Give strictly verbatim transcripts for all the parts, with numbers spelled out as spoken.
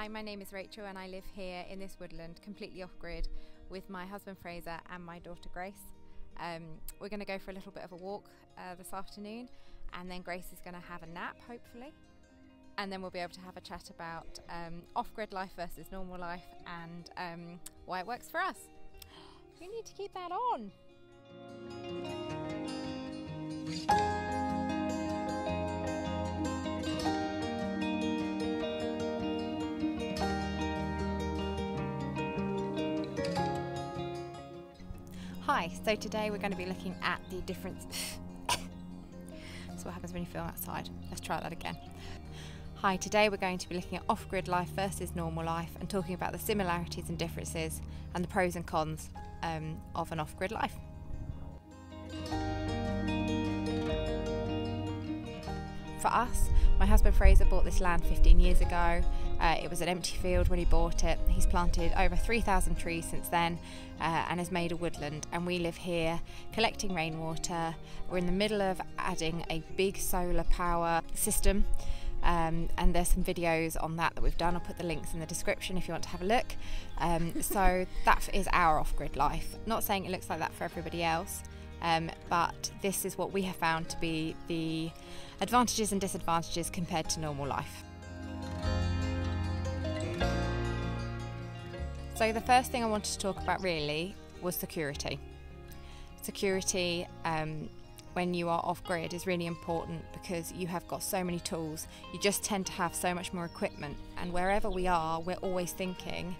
Hi, my name is Rachel and I live here in this woodland, completely off-grid, with my husband Fraser and my daughter Grace. Um, we're going to go for a little bit of a walk uh, this afternoon, and then Grace is going to have a nap, hopefully. And then we'll be able to have a chat about um, off-grid life versus normal life and um, why it works for us. We need to keep that on. Hi, so today we're going to be looking at the difference. That's what happens when you film outside. Let's try that again. Hi, today we're going to be looking at off-grid life versus normal life and talking about the similarities and differences and the pros and cons um, of an off-grid life. For us, my husband Fraser bought this land fifteen years ago. Uh, it was an empty field when he bought it. He's planted over three thousand trees since then uh, and has made a woodland, and we live here collecting rainwater. We're in the middle of adding a big solar power system, um, and there's some videos on that that we've done. I'll put the links in the description if you want to have a look. Um, so that is our off-grid life. Not saying it looks like that for everybody else. Um, but this is what we have found to be the advantages and disadvantages compared to normal life. So the first thing I wanted to talk about really was security. Security um, when you are off-grid is really important because you have got so many tools, you just tend to have so much more equipment, and wherever we are we're always thinking,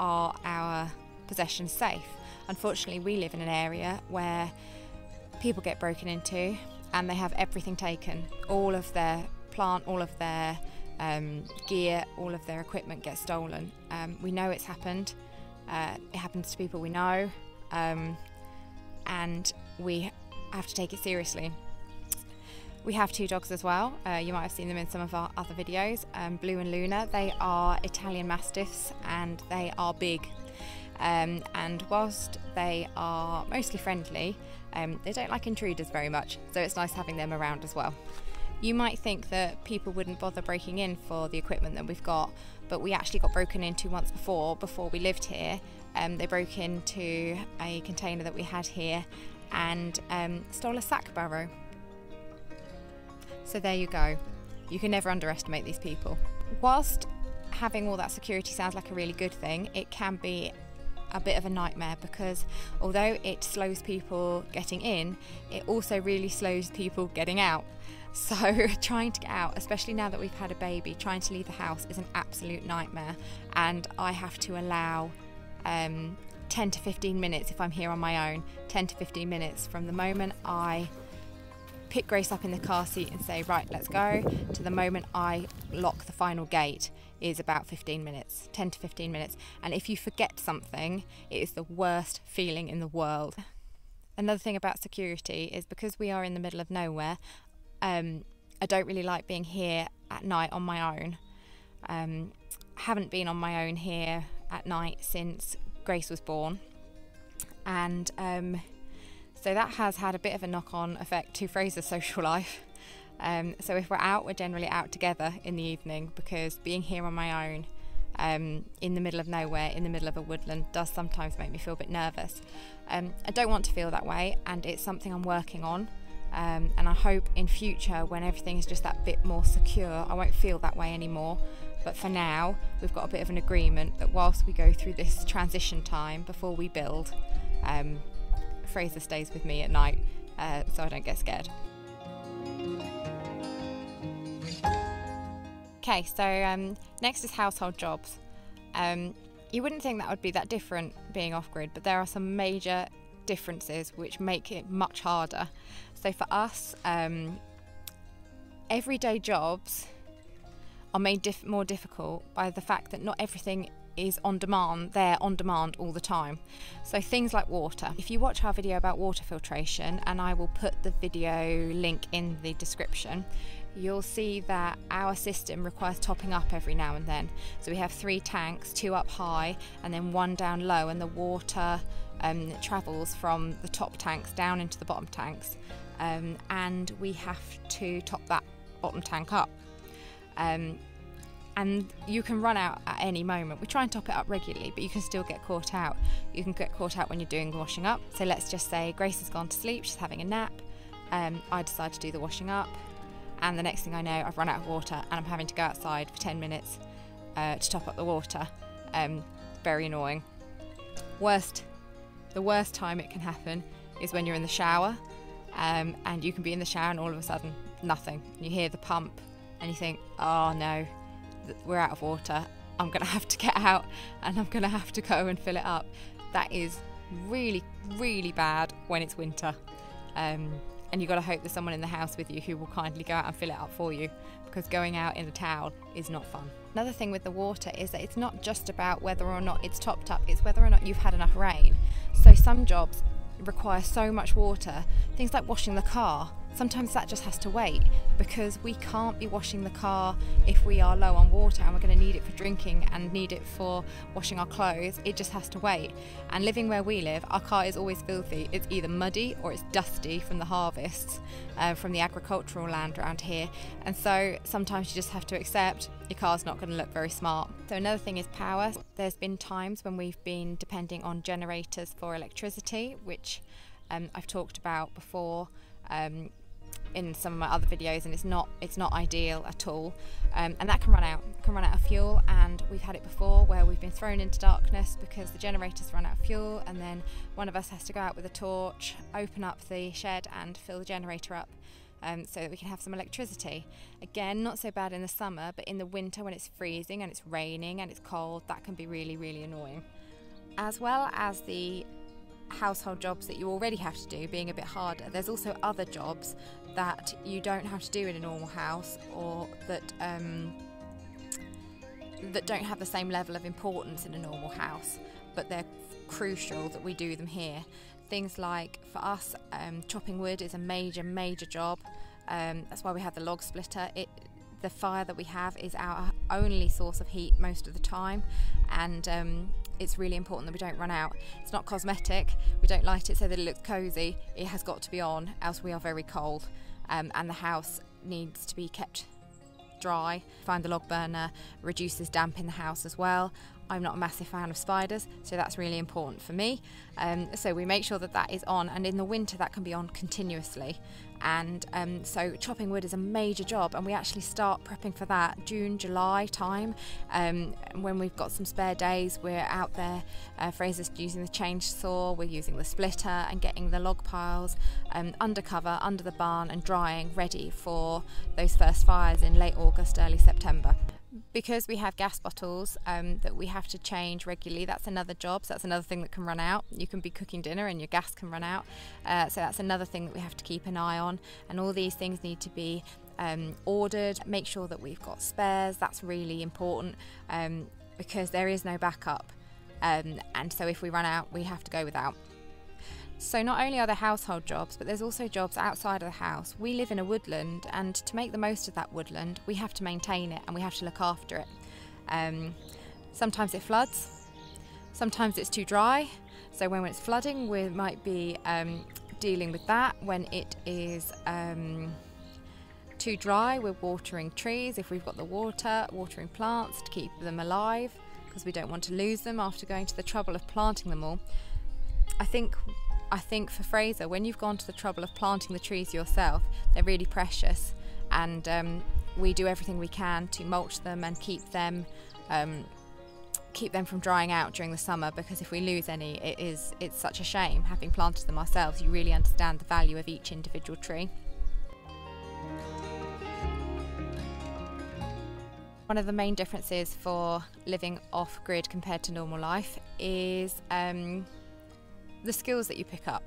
are our possessions safe? Unfortunately, we live in an area where people get broken into and they have everything taken. All of their plant, all of their um, gear, all of their equipment gets stolen. Um, we know it's happened. Uh, it happens to people we know, um, and we have to take it seriously. We have two dogs as well. Uh, you might have seen them in some of our other videos, um, Blue and Luna. They are Italian Mastiffs and they are big. Um, and whilst they are mostly friendly, um, they don't like intruders very much, so it's nice having them around as well. You might think that people wouldn't bother breaking in for the equipment that we've got, but we actually got broken into once before, before we lived here. Um, they broke into a container that we had here and um, stole a sack barrow. So there you go. You can never underestimate these people. Whilst having all that security sounds like a really good thing, it can be a bit of a nightmare, because although it slows people getting in, it also really slows people getting out. So trying to get out, especially now that we've had a baby, trying to leave the house is an absolute nightmare, and I have to allow um, ten to fifteen minutes if I'm here on my own, ten to fifteen minutes from the moment I pick Grace up in the car seat and say, right, let's go, to the moment I lock the final gate is about fifteen minutes, ten to fifteen minutes. And if you forget something, it is the worst feeling in the world. Another thing about security is because we are in the middle of nowhere, um, I don't really like being here at night on my own. Um, haven't been on my own here at night since Grace was born. And um, So that has had a bit of a knock-on effect to Fraser's social life. Um, so if we're out, we're generally out together in the evening, because being here on my own, um, in the middle of nowhere, in the middle of a woodland, does sometimes make me feel a bit nervous. Um, I don't want to feel that way, and it's something I'm working on. Um, and I hope in future, when everything is just that bit more secure, I won't feel that way anymore. But for now, we've got a bit of an agreement that whilst we go through this transition time before we build, um, Fraser stays with me at night, uh, so I don't get scared. Okay, so um, next is household jobs. Um, you wouldn't think that would be that different being off-grid, but there are some major differences which make it much harder. So for us, um, everyday jobs are made diff more difficult by the fact that not everything is on demand, they're on demand all the time. So things like water. If you watch our video about water filtration, and I will put the video link in the description, you'll see that our system requires topping up every now and then. So we have three tanks, two up high and then one down low, and the water um, travels from the top tanks down into the bottom tanks, um, and we have to top that bottom tank up. Um, and you can run out at any moment. We try and top it up regularly, but you can still get caught out. You can get caught out when you're doing the washing up. So let's just say Grace has gone to sleep, she's having a nap, um, I decide to do the washing up, and the next thing I know I've run out of water and I'm having to go outside for ten minutes uh, to top up the water. Um, very annoying. Worst, the worst time it can happen is when you're in the shower, um, and you can be in the shower and all of a sudden nothing. You hear the pump and you think, oh no, we're out of water, I'm gonna have to get out and I'm gonna have to go and fill it up. That is really, really bad when it's winter, um, and you've got to hope there's someone in the house with you who will kindly go out and fill it up for you, because going out in a towel is not fun. Another thing with the water is that it's not just about whether or not it's topped up, it's whether or not you've had enough rain. So some jobs require so much water, things like washing the car, sometimes that just has to wait, because we can't be washing the car if we are low on water and we're going to need it for drinking and need it for washing our clothes. It just has to wait. And living where we live, our car is always filthy. It's either muddy or it's dusty from the harvests, uh, from the agricultural land around here, and so sometimes you just have to accept your car's not going to look very smart. So another thing is power. There's been times when we've been depending on generators for electricity, which um, I've talked about before um, in some of my other videos, and it's not it's not ideal at all, um, and that can run out can run out of fuel. And we've had it before where we've been thrown into darkness because the generators run out of fuel, and then one of us has to go out with a torch, open up the shed and fill the generator up, um, so that we can have some electricity. Again, not so bad in the summer, but in the winter when it's freezing and it's raining and it's cold, that can be really, really annoying. As well as the household jobs that you already have to do being a bit harder, there's also other jobs that you don't have to do in a normal house, or that um, that don't have the same level of importance in a normal house, but they're crucial that we do them here. Things like, for us, um, chopping wood is a major major job, um, that's why we have the log splitter. It the fire that we have is our only source of heat most of the time, and um, it's really important that we don't run out. It's not cosmetic, we don't light it so that it looks cozy, it has got to be on, else we are very cold, um, and the house needs to be kept dry. Find the log burner reduces damp in the house as well. I'm not a massive fan of spiders, so that's really important for me, um, so we make sure that that is on, and in the winter that can be on continuously. And um, so chopping wood is a major job, and we actually start prepping for that June, July time, um, when we've got some spare days. We're out there, uh, Fraser's using the chainsaw, we're using the splitter and getting the log piles um, under cover, under the barn, and drying, ready for those first fires in late August, early September. Because we have gas bottles um, that we have to change regularly, that's another job, so that's another thing that can run out. You can be cooking dinner and your gas can run out, uh, so that's another thing that we have to keep an eye on. And all these things need to be um, ordered, make sure that we've got spares. That's really important, um, because there is no backup, um, and so if we run out we have to go without. So not only are there household jobs, but there's also jobs outside of the house. We live in a woodland, and to make the most of that woodland we have to maintain it and we have to look after it. Um, sometimes it floods, sometimes it's too dry, so when it's flooding we might be um, dealing with that. When it is um, too dry, we're watering trees if we've got the water, watering plants to keep them alive, because we don't want to lose them after going to the trouble of planting them all. I think I think for Fraser, when you've gone to the trouble of planting the trees yourself, they're really precious, and um, we do everything we can to mulch them and keep them um, keep them from drying out during the summer, because if we lose any, it is it's such a shame. Having planted them ourselves, you really understand the value of each individual tree. One of the main differences for living off-grid compared to normal life is um, the skills that you pick up.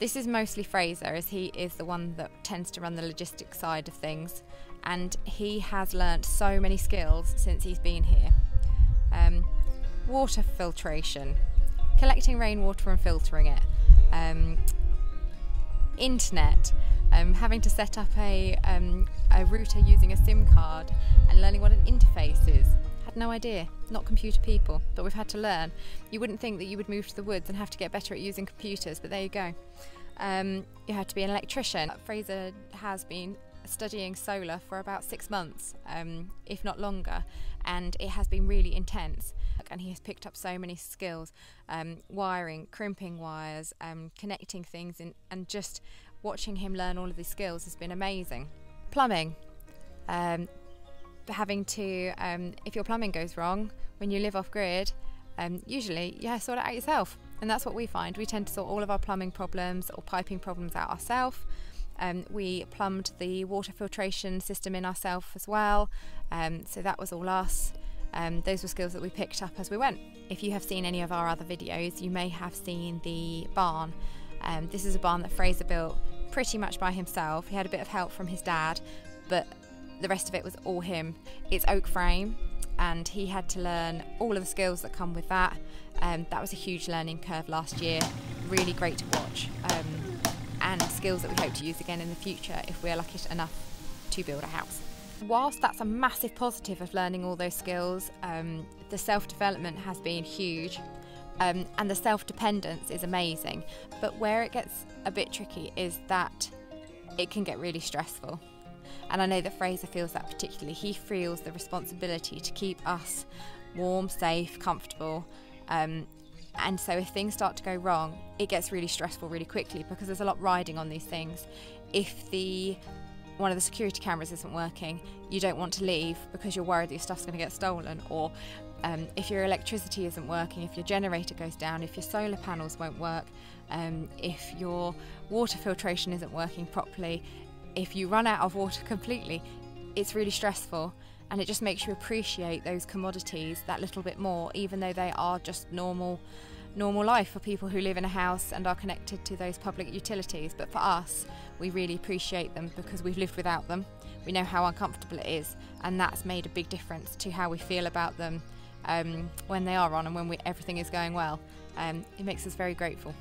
This is mostly Fraser, as he is the one that tends to run the logistics side of things, and he has learnt so many skills since he's been here. Um, water filtration, collecting rainwater and filtering it, um, internet, um, having to set up a, um, a router using a SIM card, and learning what an interface is. No idea, not computer people, but we've had to learn. You wouldn't think that you would move to the woods and have to get better at using computers, but there you go. Um, you have to be an electrician. Fraser has been studying solar for about six months, um, if not longer, and it has been really intense. And he has picked up so many skills, um, wiring, crimping wires, um, connecting things, in, and just watching him learn all of these skills has been amazing. Plumbing. Um, having to, um, if your plumbing goes wrong, when you live off grid, um, usually you have to sort it out yourself. And that's what we find. We tend to sort all of our plumbing problems or piping problems out ourselves. Um, we plumbed the water filtration system in ourselves as well, um, so that was all us. Um, those were skills that we picked up as we went. If you have seen any of our other videos, you may have seen the barn. Um, this is a barn that Fraser built pretty much by himself. He had a bit of help from his dad, but the rest of it was all him. It's oak frame, and he had to learn all of the skills that come with that. Um, that was a huge learning curve last year, really great to watch, um, and skills that we hope to use again in the future if we're lucky enough to build a house. Whilst that's a massive positive of learning all those skills, um, the self-development has been huge, um, and the self-dependence is amazing, but where it gets a bit tricky is that it can get really stressful. And I know that Fraser feels that particularly. He feels the responsibility to keep us warm, safe, comfortable, um, and so if things start to go wrong, it gets really stressful really quickly because there's a lot riding on these things. If the one of the security cameras isn't working, you don't want to leave because you're worried that your stuff's going to get stolen, or um, if your electricity isn't working, if your generator goes down, if your solar panels won't work, um, if your water filtration isn't working properly, if you run out of water completely, it's really stressful, and it just makes you appreciate those commodities that little bit more, even though they are just normal normal life for people who live in a house and are connected to those public utilities. But for us, we really appreciate them because we've lived without them. We know how uncomfortable it is, and that's made a big difference to how we feel about them um, when they are on and when we, everything is going well. Um, it makes us very grateful.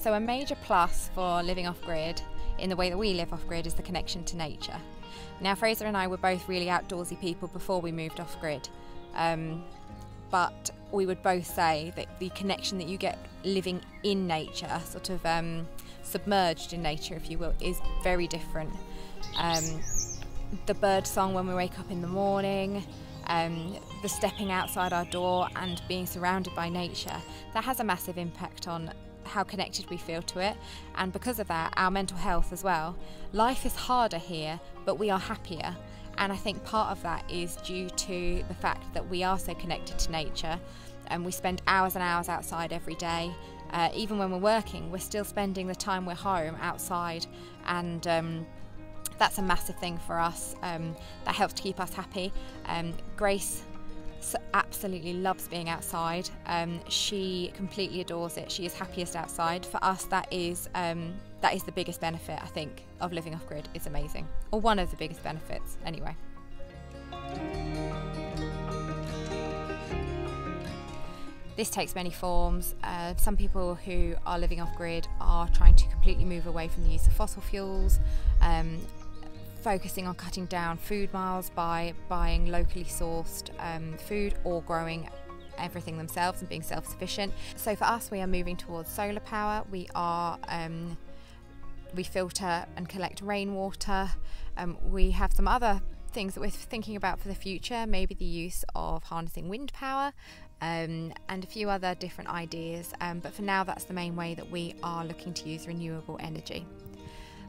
So a major plus for living off-grid in the way that we live off-grid is the connection to nature. Now Fraser and I were both really outdoorsy people before we moved off-grid, um, but we would both say that the connection that you get living in nature, sort of um, submerged in nature if you will, is very different. Um, the bird song when we wake up in the morning, Um, the stepping outside our door and being surrounded by nature, that has a massive impact on how connected we feel to it, and because of that, our mental health as well. Life is harder here, but we are happier, and I think part of that is due to the fact that we are so connected to nature, and we spend hours and hours outside every day. Uh, even when we're working, we're still spending the time we're home outside, and um, that's a massive thing for us. Um, that helps to keep us happy. Um, Grace absolutely loves being outside. Um, she completely adores it. She is happiest outside. For us, that is um, that is the biggest benefit, I think, of living off-grid. It's amazing, or one of the biggest benefits, anyway. This takes many forms. Uh, some people who are living off-grid are trying to completely move away from the use of fossil fuels, um, focusing on cutting down food miles by buying locally sourced um, food or growing everything themselves and being self-sufficient. So for us, we are moving towards solar power. We are um, we filter and collect rainwater. Um, we have some other things that we're thinking about for the future, maybe the use of harnessing wind power, um, and a few other different ideas, um, but for now that's the main way that we are looking to use renewable energy.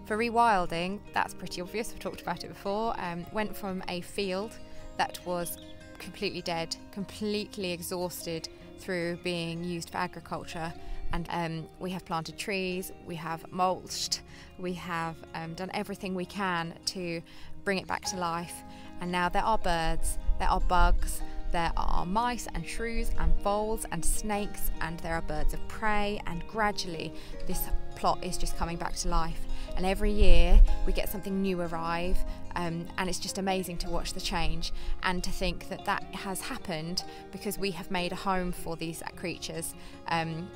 For rewilding, that's pretty obvious, we've talked about it before. Um, went from a field that was completely dead, completely exhausted through being used for agriculture, and um, we have planted trees, we have mulched, we have um, done everything we can to bring it back to life, and now there are birds, there are bugs, there are mice and shrews and voles and snakes, and there are birds of prey, and gradually this plot is just coming back to life, and every year we get something new arrive, um, and it's just amazing to watch the change and to think that that has happened because we have made a home for these creatures, um,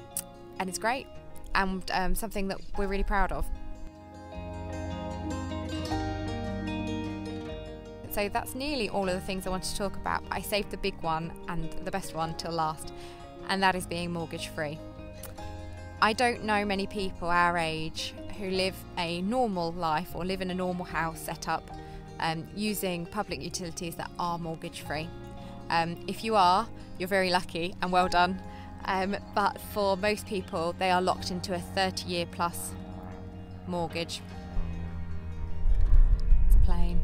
and it's great, and um, something that we're really proud of. So that's nearly all of the things I want to talk about. I saved the big one and the best one till last, and that is being mortgage free. I don't know many people our age who live a normal life or live in a normal house set up um, using public utilities that are mortgage free. Um, if you are, you're very lucky and well done. Um, but for most people, they are locked into a thirty year plus mortgage. It's a plane.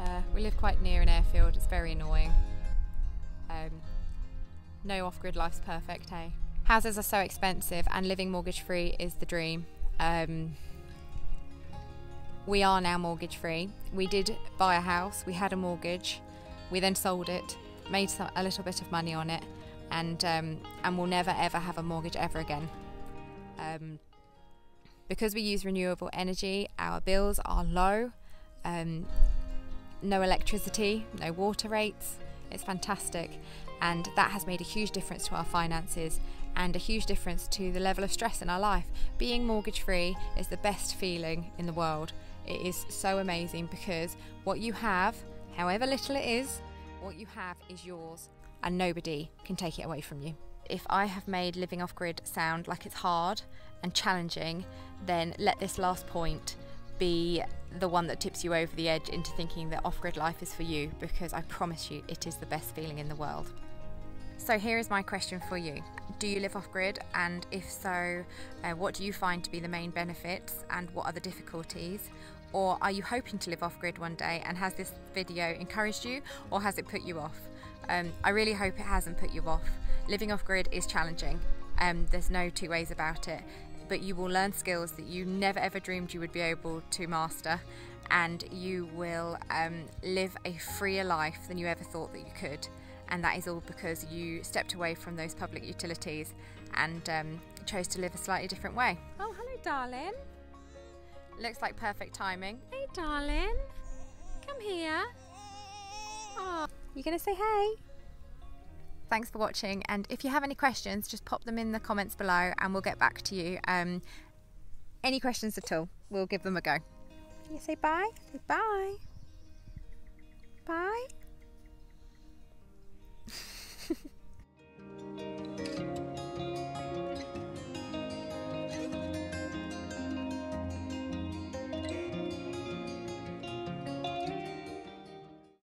Uh, we live quite near an airfield, it's very annoying. Um, no off-grid life's perfect, hey? Houses are so expensive and living mortgage-free is the dream. Um, we are now mortgage-free. We did buy a house, we had a mortgage, we then sold it, made some, a little bit of money on it, and, um, and we'll never ever have a mortgage ever again. Um, because we use renewable energy, our bills are low. Um, no electricity, no water rates. It's fantastic, and that has made a huge difference to our finances and a huge difference to the level of stress in our life. Being mortgage free is the best feeling in the world. It is so amazing because what you have, however little it is, what you have is yours and nobody can take it away from you. If I have made living off-grid sound like it's hard and challenging, then let this last point be the one that tips you over the edge into thinking that off-grid life is for you, because I promise you it is the best feeling in the world. So here is my question for you. Do you live off-grid, and if so, uh, what do you find to be the main benefits and what are the difficulties? Or are you hoping to live off-grid one day, and has this video encouraged you or has it put you off? Um, I really hope it hasn't put you off. Living off-grid is challenging, um, there's no two ways about it. But you will learn skills that you never ever dreamed you would be able to master, and you will um, live a freer life than you ever thought that you could, and that is all because you stepped away from those public utilities and um, chose to live a slightly different way. Oh, hello darling. Looks like perfect timing. Hey darling, come here. Oh, you gonna say hey? Thanks for watching, and if you have any questions, just pop them in the comments below and we'll get back to you. Um, any questions at all, we'll give them a go. Can you say bye? Say bye. Bye.